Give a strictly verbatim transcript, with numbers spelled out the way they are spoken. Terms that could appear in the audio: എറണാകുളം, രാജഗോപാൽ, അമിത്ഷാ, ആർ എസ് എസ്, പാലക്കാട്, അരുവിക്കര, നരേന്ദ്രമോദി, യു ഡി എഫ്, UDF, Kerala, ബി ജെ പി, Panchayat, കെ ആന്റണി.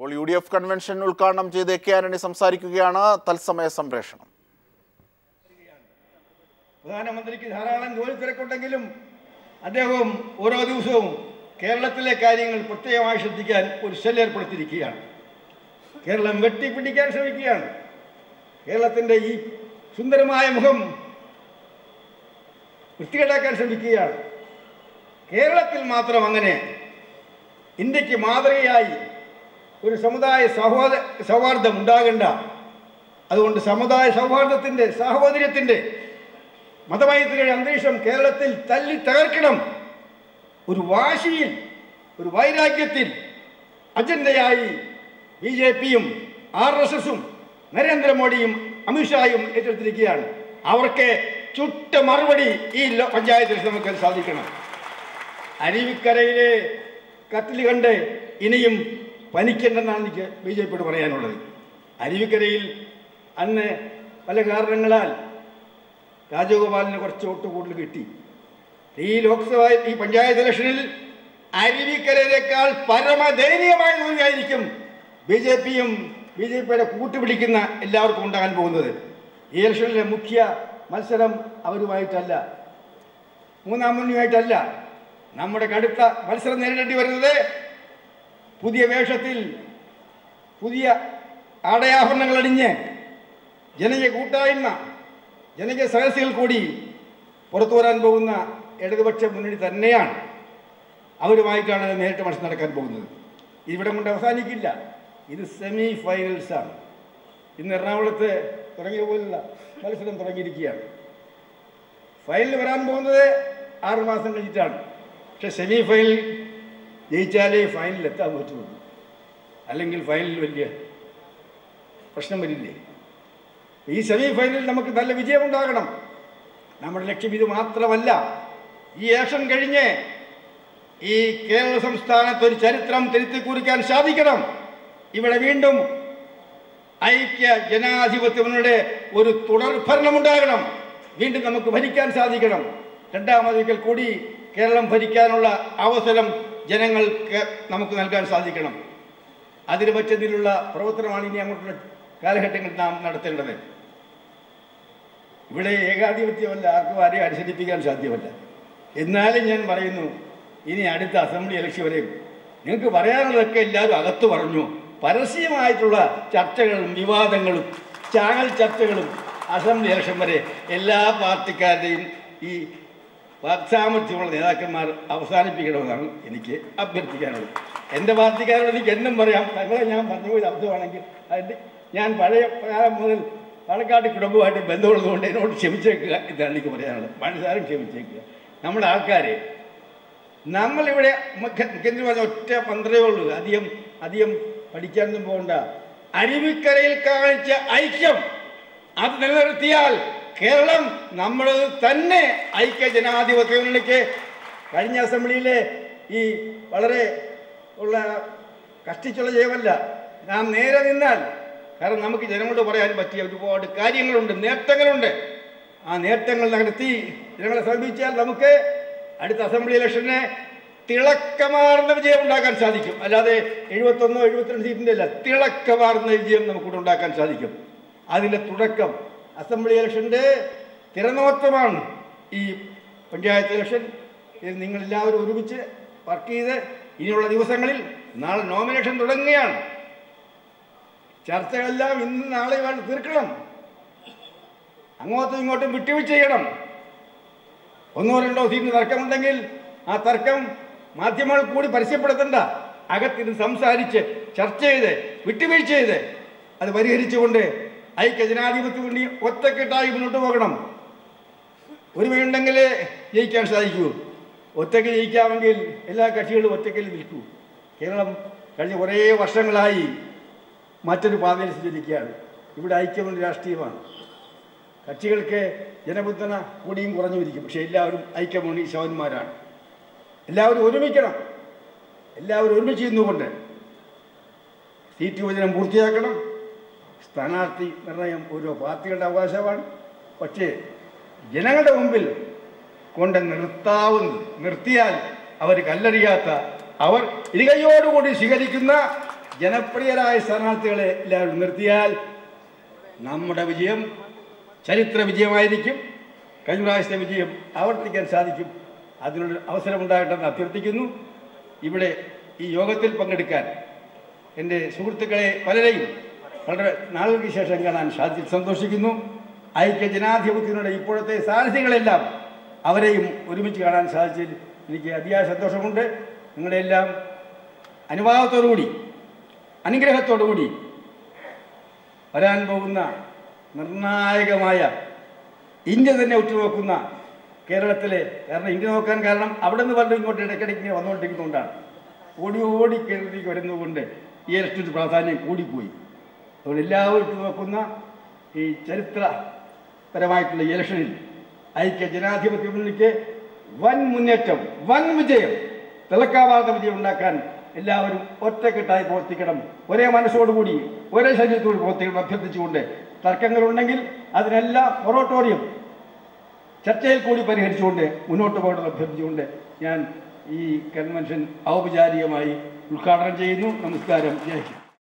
ഇപ്പോൾ യു ഡി എഫ് convention ഉദ്ഘാടനം ചെയ്ത് കെ ആന്റണി സംസാരിക്കുകയാണ്. തത്സമയ സംപ്രേഷണം. പ്രധാനമന്ത്രിക്ക് ധാരാളം ജോലി തിരക്കുണ്ടെങ്കിലും അദ്ദേഹം ഓരോ ദിവസവും കേരളത്തിലെ കാര്യങ്ങൾ പ്രത്യേകമായി ശ്രദ്ധിക്കാൻ ഒരു സെൽ ഏർപ്പെടുത്തിയിരിക്കുകയാണ്. കേരളം വെട്ടിപ്പിടിക്കാൻ ശ്രമിക്കുകയാണ്. കേരളത്തിൻ്റെ ഈ സുന്ദരമായ മുഖം വൃത്തികേടാക്കാൻ ശ്രമിക്കുകയാണ്. കേരളത്തിൽ മാത്രം അങ്ങനെ ഇന്ത്യക്ക് മാതൃകയായി ഒരു സമുദായ സൗഹാർദ്ദ സൗഹാർദ്ദം ഉണ്ടാകേണ്ട, അതുകൊണ്ട് സമുദായ സൗഹാർദ്ദത്തിൻ്റെ സാഹോദര്യത്തിൻ്റെ മതമൈത്രിയുടെ അന്തരീക്ഷം കേരളത്തിൽ തല്ലി തകർക്കണം. ഒരു വാശിയിൽ, ഒരു വൈരാഗ്യത്തിൽ അജണ്ടയായി ബി ജെ പിയും ആർ എസ് എസും നരേന്ദ്രമോദിയും അമിത്ഷായും ഏറ്റെടുത്തിരിക്കുകയാണ്. അവർക്ക് ചുട്ട മറുപടി ഈ പഞ്ചായത്തിൽ നമുക്ക് സാധിക്കണം. അരുവിക്കരയിലെ കത്തിൽ കണ്ട് ഇനിയും പനിക്കണ്ടെന്നാണ് എനിക്ക് ബി ജെ പിയോട് പറയാനുള്ളത്. അരുവിക്കരയിൽ അന്ന് പല കാരണങ്ങളാൽ രാജഗോപാലിന് കുറച്ച് വോട്ട് കൂടുതൽ കിട്ടി. ഈ ലോക്സഭ ഈ പഞ്ചായത്ത് ഇലക്ഷനിൽ അരുവിക്കരയേക്കാൾ പരമദയനീയമായ തോൽവിയായിരിക്കും ബി ജെ പിയും ബി ജെ പിയുടെ കൂട്ടുപിടിക്കുന്ന എല്ലാവർക്കും ഉണ്ടാകാൻ പോകുന്നത്. ഈ ഇലക്ഷനിലെ മുഖ്യ മത്സരം അവരുമായിട്ടല്ല, മൂന്നാം മുന്നണിയുമായിട്ടല്ല. നമ്മുടെ കടുത്ത മത്സരം നേരിടേണ്ടി വരുന്നത് പുതിയ വേഷത്തിൽ, പുതിയ ആടയാഭരണങ്ങൾ അണിഞ്ഞ് ജനകീയ കൂട്ടായ്മ, ജനകീയ സദസ്സുകൾ കൂടി പുറത്തു വരാൻ പോകുന്ന ഇടതുപക്ഷ മുന്നണി തന്നെയാണ്. അവരുമായിട്ടാണ് നേരിട്ട് മത്സരം നടക്കാൻ പോകുന്നത്. ഇവിടെ കൊണ്ട് അവസാനിക്കില്ല, ഇത് സെമി ഫൈനൽസാണ്. ഇന്ന് എറണാകുളത്ത് തുടങ്ങിയ പോലുള്ള മത്സരം തുടങ്ങിയിരിക്കുകയാണ്. ഫൈനൽ വരാൻ പോകുന്നത് ആറുമാസം കഴിഞ്ഞിട്ടാണ്. പക്ഷെ സെമി ഫൈനൽ ജയിച്ചാലേ ഫൈനലിൽ എത്താൻ പറ്റുള്ളൂ, അല്ലെങ്കിൽ ഫൈനലിൽ വലിയ പ്രശ്നം വരില്ലേ. ഈ സെമി ഫൈനലിൽ നമുക്ക് നല്ല വിജയമുണ്ടാകണം. നമ്മുടെ ലക്ഷ്യം ഇത് മാത്രമല്ല. ഈ ഇലക്ഷൻ കഴിഞ്ഞ് ഈ കേരള സംസ്ഥാനത്ത് ഒരു ചരിത്രം തിരുത്തിക്കുറിക്കാൻ സാധിക്കണം. ഇവിടെ വീണ്ടും ഐക്യ ജനാധിപത്യത്തിനുടെ ഒരു തുടർ ഭരണമുണ്ടാകണം. വീണ്ടും നമുക്ക് ഭരിക്കാൻ സാധിക്കണം. രണ്ടാമതൊരിക്കൽ കൂടി കേരളം ഭരിക്കാനുള്ള അവസരം ജനങ്ങൾക്ക് നമുക്ക് നൽകാൻ സാധിക്കണം. അതിന് പറ്റുന്നതിലുള്ള പ്രവർത്തനമാണ് ഇനി അങ്ങോട്ടുള്ള കാലഘട്ടങ്ങളിൽ നാം നടത്തേണ്ടത്. ഇവിടെ ഏകാധിപത്യമല്ല, ആർക്കും ആരെയും അനുസരിപ്പിക്കാൻ സാധ്യമല്ല. എന്നാലും ഞാൻ പറയുന്നു, ഇനി അടുത്ത അസംബ്ലി ഇലക്ഷൻ വരെയും നിങ്ങൾക്ക് പറയാനുള്ളതൊക്കെ എല്ലാവരും അകത്ത് പറഞ്ഞു. പരസ്യമായിട്ടുള്ള ചർച്ചകളും വിവാദങ്ങളും ചാനൽ ചർച്ചകളും അസംബ്ലി ഇലക്ഷൻ വരെ എല്ലാ പാർട്ടിക്കാരുടെയും ഈ വാക്സാമർഥ്യമുള്ള നേതാക്കന്മാർ അവസാനിപ്പിക്കണമെന്നാണ് എനിക്ക് അഭ്യർത്ഥിക്കാനുള്ളത്. എൻ്റെ പാർട്ടിക്കാരോട് എനിക്ക് എന്നും പറയാം, തങ്ങളെ ഞാൻ പറഞ്ഞുപോയത് അബദ്ധമാണെങ്കിൽ അതിൻ്റെ ഞാൻ പഴയ കാലം മുതൽ പാലക്കാട് കുടുംബമായിട്ട് ബന്ധമുള്ളതുകൊണ്ട് എന്നോട് ക്ഷമിച്ചേക്കുക എന്നാണ് എനിക്ക് പറയാനുള്ളത്. പണിസാരം ക്ഷമിച്ചേക്കുക. നമ്മുടെ ആൾക്കാരെ നമ്മളിവിടെ മുഖ്യമന്ത്രി പറഞ്ഞ ഒറ്റ പന്ത്രേ ഉള്ളൂ, അധികം അധികം പഠിക്കാനൊന്നും പോകണ്ട. അരുവിക്കരയിൽ കാണിച്ച ഐക്യം അത് നിലനിർത്തിയാൽ കേരളം നമ്മൾ തന്നെ ഐക്യ ജനാധിപത്യ മുന്നണിക്ക് കഴിഞ്ഞ അസംബ്ലിയിലെ ഈ വളരെ ഉള്ള കഷ്ടിച്ചുള്ള ജയമല്ല, നാം നേരെ നിന്നാൽ. കാരണം നമുക്ക് ജനങ്ങളോട് പറയാൻ പറ്റിയ ഒരുപാട് കാര്യങ്ങളുണ്ട്, നേട്ടങ്ങളുണ്ട്. ആ നേട്ടങ്ങൾ നടത്തി ജനങ്ങളെ സമീപിച്ചാൽ നമുക്ക് അടുത്ത അസംബ്ലി ഇലക്ഷന് തിളക്കമാർന്ന വിജയം ഉണ്ടാക്കാൻ സാധിക്കും. അല്ലാതെ എഴുപത്തൊന്നോ എഴുപത്തിരണ്ട് സീറ്റിൻ്റെ അല്ല, തിളക്കമാർന്ന വിജയം നമുക്കിവിടെ ഉണ്ടാക്കാൻ സാധിക്കും. അതിൻ്റെ തുടക്കം അസംബ്ലി ഇലക്ഷൻ്റെ തിരനോട്ടമാണ് ഈ പഞ്ചായത്ത് ഇലക്ഷൻ. ഇത് നിങ്ങളെല്ലാവരും ഒരുമിച്ച് വർക്ക് ചെയ്ത് ഇനിയുള്ള ദിവസങ്ങളിൽ നാളെ നോമിനേഷൻ തുടങ്ങുകയാണ്. ചർച്ചകളെല്ലാം ഇന്ന് നാളെ വേണ്ടി തീർക്കണം. അങ്ങോട്ടും ഇങ്ങോട്ടും വിട്ടുവീഴ്ച ചെയ്യണം. ഒന്നോ രണ്ടോ സീറ്റിന് തർക്കമുണ്ടെങ്കിൽ ആ തർക്കം മാധ്യമങ്ങൾ കൂടി പരസ്യപ്പെടുത്തണ്ട. അകത്തിരുന്ന് സംസാരിച്ച് ചർച്ച ചെയ്ത് വിട്ടുവീഴ്ച ചെയ്ത് അത് പരിഹരിച്ചുകൊണ്ട് ഐക്യ ജനാധിപത്യ മുന്നണി ഒറ്റക്കെട്ടായി മുന്നോട്ട് പോകണം. ഒരുമയുണ്ടെങ്കിൽ ജയിക്കാൻ സാധിക്കൂ. ഒറ്റയ്ക്ക് ജയിക്കാമെങ്കിൽ എല്ലാ കക്ഷികളും ഒറ്റയ്ക്ക് നിൽക്കൂ. കേരളം കഴിഞ്ഞ കുറേ വർഷങ്ങളായി മറ്റൊരു പാതയിൽ സഞ്ചരിക്കുകയാണ്. ഇവിടെ ഐക്യമൊരു രാഷ്ട്രീയമാണ്. കക്ഷികൾക്ക് ജനപിന്തുണ കൂടിയും കുറഞ്ഞുമിരിക്കും, പക്ഷേ എല്ലാവരും ഐക്യമണി ശൗന്മാരാണ്. എല്ലാവരും ഒരുമിക്കണം. എല്ലാവരും ഒരുമിച്ച് ഇരുന്നുകൊണ്ട് സീറ്റ് വിഭജനം പൂർത്തിയാക്കണം. സ്ഥാനാർത്ഥി നിർണയം ഓരോ പാർട്ടികളുടെ അവകാശമാണ്. പക്ഷേ ജനങ്ങളുടെ മുമ്പിൽ കൊണ്ട് നിർത്താവുന്ന നിർത്തിയാൽ അവർ കല്ലെറിയാത്ത, അവർ ഇരുകയോടുകൂടി സ്വീകരിക്കുന്ന Janapriya Sanatele Lav Nurtial Namada Vijayam Charitra Vijayam Idikim Kanjurai Vijayam Avartik and Sadikim Adul Avasaram Diatan Athirtikinu Ibade Yogatil Pangadikan and the Surtikale Paladin Nalukisha Shangan and Shadil Santoshikinu Ike Janati Utina Iporte Sarsingal Lab Avare Urimichiran Sajid Nikia Satoshamunde Ngalam Anivato Rudi Anigrahatodi Paran Boguna Narnaga Maya India the Neutrokuna Kerala Tele and Indian Kalam Abdan the Valding or Dedicating or not taking down. Would you would you carry the one day? Yes to the Pratani Udipui. So allow to Akuna a Charitra Paramite the election. I can generate one Munetum, one Vijay, Telakava the Vijay. Eleven or take a type or ticketum. Where I want to show woody, where I said you to go take the June. Tarkanagil, Adrella, Oratorium. Chatel Kudipari had June, Unotaboda of Pep June, and he can mention Aubijari, my Lukaran Jainu, Namaskaram.